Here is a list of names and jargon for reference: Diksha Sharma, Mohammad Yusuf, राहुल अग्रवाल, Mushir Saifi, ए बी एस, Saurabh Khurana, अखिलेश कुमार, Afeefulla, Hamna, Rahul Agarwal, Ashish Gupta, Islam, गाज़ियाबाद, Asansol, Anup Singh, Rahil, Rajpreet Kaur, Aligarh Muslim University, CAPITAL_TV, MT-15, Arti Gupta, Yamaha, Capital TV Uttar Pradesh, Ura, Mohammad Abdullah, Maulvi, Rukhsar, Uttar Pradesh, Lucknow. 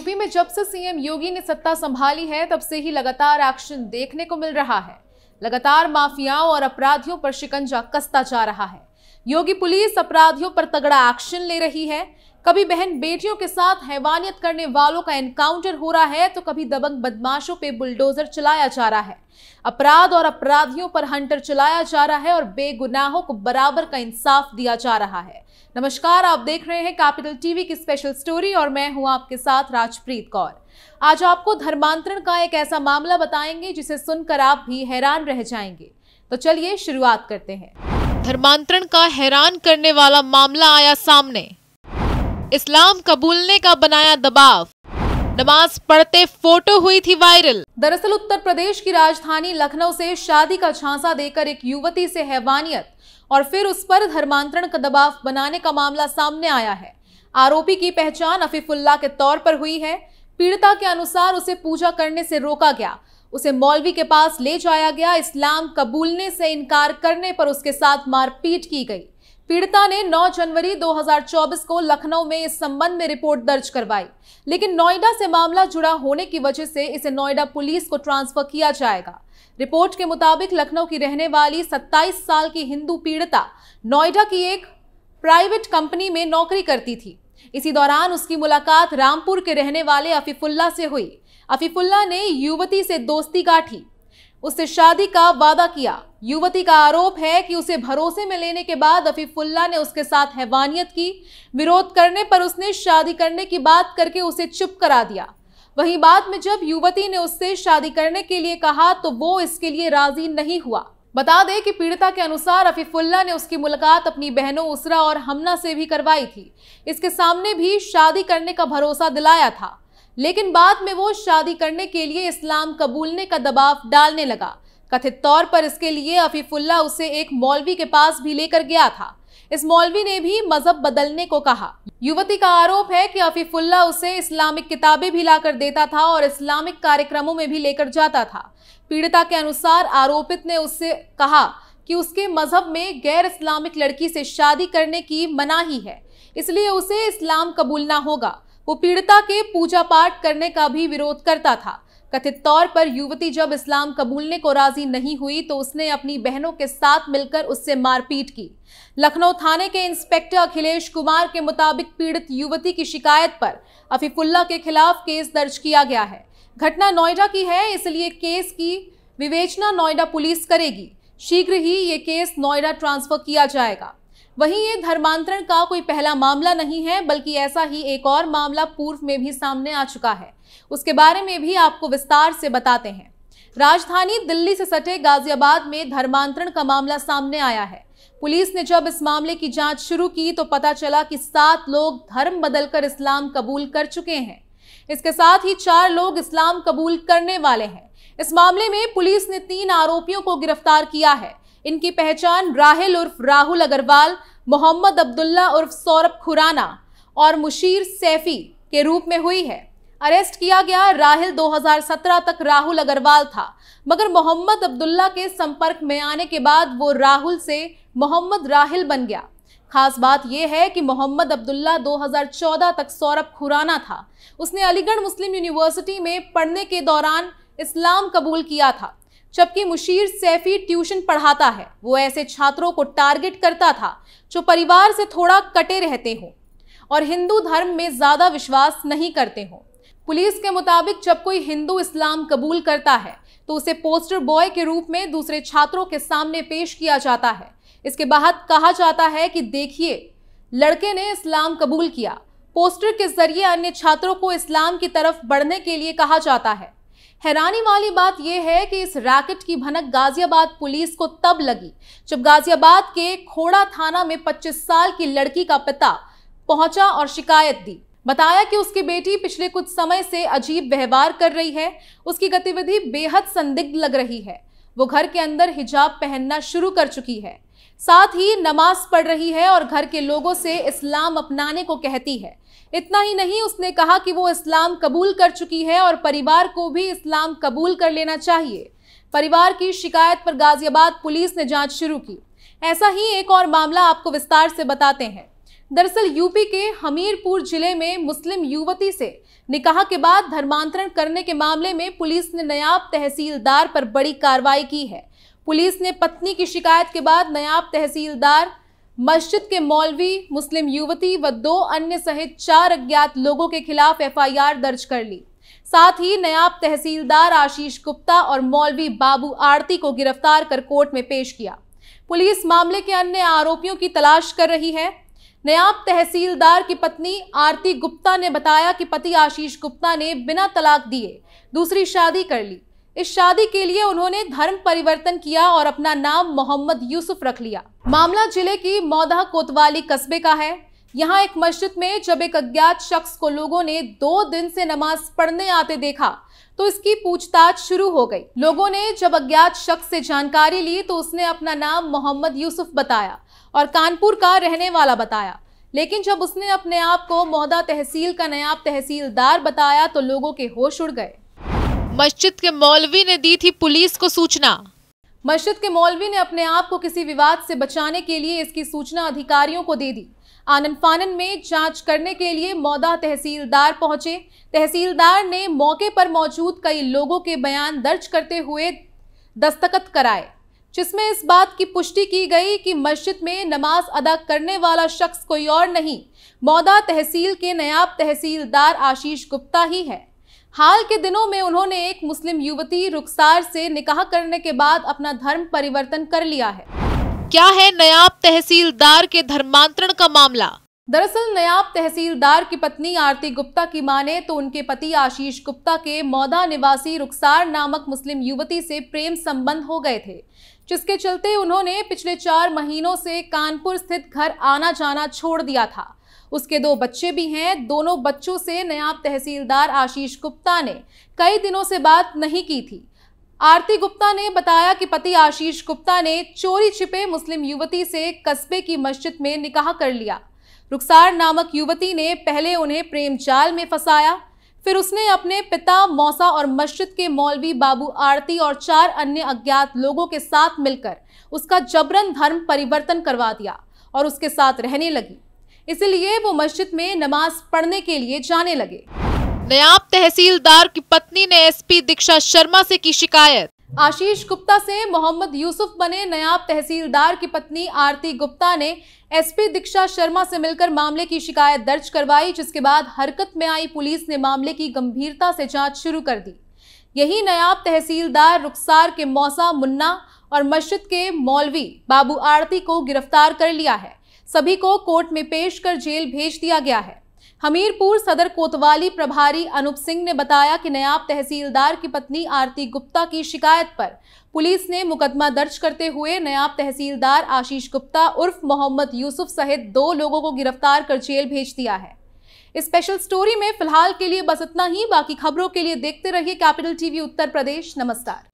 UP में जब से सीएम योगी ने सत्ता संभाली है तब से ही लगातार एक्शन देखने को मिल रहा है। लगातार माफियाओं और अपराधियों पर शिकंजा कसता जा रहा है। योगी पुलिस अपराधियों पर तगड़ा एक्शन ले रही है। कभी बहन बेटियों के साथ हैवानियत करने वालों का एनकाउंटर हो रहा है तो कभी दबंग बदमाशों पे बुलडोजर चलाया जा रहा है। अपराध और अपराधियों पर हंटर चलाया जा रहा है और बेगुनाहों को बराबर का इंसाफ दिया जा रहा है। नमस्कार, आप देख रहे हैं कैपिटल टीवी की स्पेशल स्टोरी और मैं हूं आपके साथ राजप्रीत कौर। आज आपको धर्मांतरण का एक ऐसा मामला बताएंगे जिसे सुनकर आप भी हैरान रह जाएंगे। तो चलिए शुरुआत करते हैं। धर्मांतरण का हैरान करने वाला मामला आया सामने। इस्लाम कबूलने का बनाया दबाव, नमाज पढ़ते फोटो हुई थी वायरल। दरअसल उत्तर प्रदेश की राजधानी लखनऊ से शादी का झांसा देकर एक युवती से हैवानियत और फिर उस पर धर्मांतरण का दबाव बनाने का मामला सामने आया है। आरोपी की पहचान अफीफुल्ला के तौर पर हुई है। पीड़िता के अनुसार उसे पूजा करने से रोका गया, उसे मौलवी के पास ले जाया गया, इस्लाम कबूलने से इनकार करने पर उसके साथ मारपीट की गई। पीड़िता ने 9 जनवरी 2024 को लखनऊ में इस संबंध में रिपोर्ट दर्ज करवाई, लेकिन नोएडा से मामला जुड़ा होने की वजह से इसे नोएडा पुलिस को ट्रांसफर किया जाएगा। रिपोर्ट के मुताबिक लखनऊ की रहने वाली 27 साल की हिंदू पीड़िता नोएडा की एक प्राइवेट कंपनी में नौकरी करती थी। इसी दौरान उसकी मुलाकात रामपुर के रहने वाले अफीफुल्ला से हुई। अफीफुल्ला ने युवती से दोस्ती गाठी, उससे शादी का वादा किया। युवती का आरोप है कि उसे भरोसे में लेने के बाद अफीफुल्ला ने उसके साथ हैवानियत की। विरोध करने पर उसने शादी करने की बात करके उसे चुप करा दिया। वहीं बाद में जब युवती ने उससे शादी करने के लिए कहा तो वो इसके लिए राजी नहीं हुआ। बता दें कि पीड़िता के अनुसार अफीफुल्ला ने उसकी मुलाकात अपनी बहनों उरा और हमना से भी करवाई थी। इसके सामने भी शादी करने का भरोसा दिलाया था, लेकिन बाद में वो शादी करने के लिए इस्लाम कबूलने का दबाव डालने लगा। कथित तौर पर इसके लिए अफीफुल्ला उसे एक मौलवी के पास भी लेकर गया था। इस मौलवी ने भी मजहब बदलने को कहा। युवती का आरोप है कि अफीफुल्ला उसे इस्लामिक किताबें भी लाकर देता था और इस्लामिक कार्यक्रमों में भी लेकर जाता था। पीड़िता के अनुसार आरोपित ने उससे कहा कि उसके मजहब में गैर इस्लामिक लड़की से शादी करने की मनाही है, इसलिए उसे इस्लाम कबूलना होगा। वो पीड़िता के पूजा पाठ करने का भी विरोध करता था। कथित तौर पर युवती जब इस्लाम कबूलने को राजी नहीं हुई तो उसने अपनी बहनों के साथ मिलकर उससे मारपीट की। लखनऊ थाने के इंस्पेक्टर अखिलेश कुमार के मुताबिक पीड़ित युवती की शिकायत पर अफीफुल्ला के खिलाफ केस दर्ज किया गया है। घटना नोएडा की है, इसलिए केस की विवेचना नोएडा पुलिस करेगी। शीघ्र ही ये केस नोएडा ट्रांसफर किया जाएगा। वहीं ये धर्मांतरण का कोई पहला मामला नहीं है, बल्कि ऐसा ही एक और मामला पूर्व में भी सामने आ चुका है। उसके बारे में भी आपको विस्तार से बताते हैं। राजधानी दिल्ली से सटे गाजियाबाद में धर्मांतरण का मामला सामने आया है। पुलिस ने जब इस मामले की जांच शुरू की तो पता चला कि 7 लोग धर्म बदलकर इस्लाम कबूल कर चुके हैं। इसके साथ ही 4 लोग इस्लाम कबूल करने वाले हैं। इस मामले में पुलिस ने 3 आरोपियों को गिरफ्तार किया है। इनकी पहचान राहिल उर्फ राहुल अग्रवाल, मोहम्मद अब्दुल्ला उर्फ सौरभ खुराना और मुशीर सैफी के रूप में हुई है। अरेस्ट किया गया राहिल 2017 तक राहुल अग्रवाल था, मगर मोहम्मद अब्दुल्ला के संपर्क में आने के बाद वो राहुल से मोहम्मद राहिल बन गया। खास बात यह है कि मोहम्मद अब्दुल्ला 2014 तक सौरभ खुराना था। उसने अलीगढ़ मुस्लिम यूनिवर्सिटी में पढ़ने के दौरान इस्लाम कबूल किया था, जबकि मुशीर सैफी ट्यूशन पढ़ाता है। वो ऐसे छात्रों को टारगेट करता था जो परिवार से थोड़ा कटे रहते हों और हिंदू धर्म में ज़्यादा विश्वास नहीं करते हों। पुलिस के मुताबिक जब कोई हिंदू इस्लाम कबूल करता है तो उसे पोस्टर बॉय के रूप में दूसरे छात्रों के सामने पेश किया जाता है। इसके बाद कहा जाता है कि देखिए, लड़के ने इस्लाम कबूल किया। पोस्टर के जरिए अन्य छात्रों को इस्लाम की तरफ बढ़ने के लिए कहा जाता है। हैरानी वाली बात यह है कि इस रैकेट की भनक गाजियाबाद पुलिस को तब लगी जब गाजियाबाद के खोड़ा थाना में 25 साल की लड़की का पिता पहुंचा और शिकायत दी। बताया कि उसकी बेटी पिछले कुछ समय से अजीब व्यवहार कर रही है, उसकी गतिविधि बेहद संदिग्ध लग रही है। वो घर के अंदर हिजाब पहनना शुरू कर चुकी है, साथ ही नमाज पढ़ रही है और घर के लोगों से इस्लाम अपनाने को कहती है। इतना ही नहीं, उसने कहा कि वो इस्लाम कबूल कर चुकी है और परिवार को भी इस्लाम कबूल कर लेना चाहिए। परिवार की शिकायत पर गाजियाबाद पुलिस ने जांच शुरू की। ऐसा ही एक और मामला आपको विस्तार से बताते हैं। दरअसल यूपी के हमीरपुर जिले में मुस्लिम युवती से निकाह के बाद धर्मांतरण करने के मामले में पुलिस ने नायब तहसीलदार पर बड़ी कार्रवाई की है। पुलिस ने पत्नी की शिकायत के बाद नायब तहसीलदार, मस्जिद के मौलवी, मुस्लिम युवती व 2 अन्य सहित 4 अज्ञात लोगों के खिलाफ एफआईआर दर्ज कर ली। साथ ही नायब तहसीलदार आशीष गुप्ता और मौलवी बाबू आरती को गिरफ्तार कर कोर्ट में पेश किया। पुलिस मामले के अन्य आरोपियों की तलाश कर रही है। नायब तहसीलदार की पत्नी आरती गुप्ता ने बताया कि पति आशीष गुप्ता ने बिना तलाक दिए दूसरी शादी कर ली। इस शादी के लिए उन्होंने धर्म परिवर्तन किया और अपना नाम मोहम्मद यूसुफ रख लिया। मामला जिले की मौदा कोतवाली कस्बे का है। यहाँ एक मस्जिद में जब एक अज्ञात शख्स को लोगों ने 2 दिन से नमाज पढ़ने आते देखा तो इसकी पूछताछ शुरू हो गई। लोगों ने जब अज्ञात शख्स से जानकारी ली तो उसने अपना नाम मोहम्मद यूसुफ बताया और कानपुर का रहने वाला बताया, लेकिन जब उसने अपने आप को मौदा तहसील का नायब तहसीलदार बताया तो लोगों के होश उड़ गए। मस्जिद के मौलवी ने दी थी पुलिस को सूचना। मस्जिद के मौलवी ने अपने आप को किसी विवाद से बचाने के लिए इसकी सूचना अधिकारियों को दे दी। आनन फानन में जांच करने के लिए मौदा तहसीलदार पहुंचे। तहसीलदार ने मौके पर मौजूद कई लोगों के बयान दर्ज करते हुए दस्तखत कराए, जिसमें इस बात की पुष्टि की गई कि मस्जिद में नमाज अदा करने वाला शख्स कोई और नहीं, मौदा तहसील के नायब तहसीलदार आशीष गुप्ता ही है। हाल के दिनों में उन्होंने एक मुस्लिम युवती रुखसार से निकाह करने के बाद अपना धर्म परिवर्तन कर लिया है। क्या है नायब तहसीलदार के धर्मांतरण का मामला? दरअसल नायब तहसीलदार की पत्नी आरती गुप्ता की माने तो उनके पति आशीष गुप्ता के मौदा निवासी रुखसार नामक मुस्लिम युवती से प्रेम संबंध हो गए थे, जिसके चलते उन्होंने पिछले 4 महीनों से कानपुर स्थित घर आना जाना छोड़ दिया था। उसके 2 बच्चे भी हैं। दोनों बच्चों से नायब तहसीलदार आशीष गुप्ता ने कई दिनों से बात नहीं की थी। आरती गुप्ता ने बताया कि पति आशीष गुप्ता ने चोरी छिपे मुस्लिम युवती से कस्बे की मस्जिद में निकाह कर लिया। रुखसार नामक युवती ने पहले उन्हें प्रेम जाल में फंसाया, फिर उसने अपने पिता, मौसा और मस्जिद के मौलवी बाबू आरती और 4 अन्य अज्ञात लोगों के साथ मिलकर उसका जबरन धर्म परिवर्तन करवा दिया और उसके साथ रहने लगी। इसलिए वो मस्जिद में नमाज पढ़ने के लिए जाने लगे। नायब तहसीलदार की पत्नी ने एसपी दीक्षा शर्मा से की शिकायत। आशीष गुप्ता से मोहम्मद यूसुफ बने नायब तहसीलदार की पत्नी आरती गुप्ता ने एसपी दीक्षा शर्मा से मिलकर मामले की शिकायत दर्ज करवाई, जिसके बाद हरकत में आई पुलिस ने मामले की गंभीरता से जाँच शुरू कर दी। यही नायब तहसीलदार रुखसार के मौसा मुन्ना और मस्जिद के मौलवी बाबू आरती को गिरफ्तार कर लिया है। सभी को कोर्ट में पेश कर जेल भेज दिया गया है। हमीरपुर सदर कोतवाली प्रभारी अनुप सिंह ने बताया कि नायब तहसीलदार की पत्नी आरती गुप्ता की शिकायत पर पुलिस ने मुकदमा दर्ज करते हुए नायब तहसीलदार आशीष गुप्ता उर्फ मोहम्मद यूसुफ सहित 2 लोगों को गिरफ्तार कर जेल भेज दिया है। इस स्पेशल स्टोरी में फिलहाल के लिए बस इतना ही। बाकी खबरों के लिए देखते रहिए कैपिटल TV उत्तर प्रदेश। नमस्कार।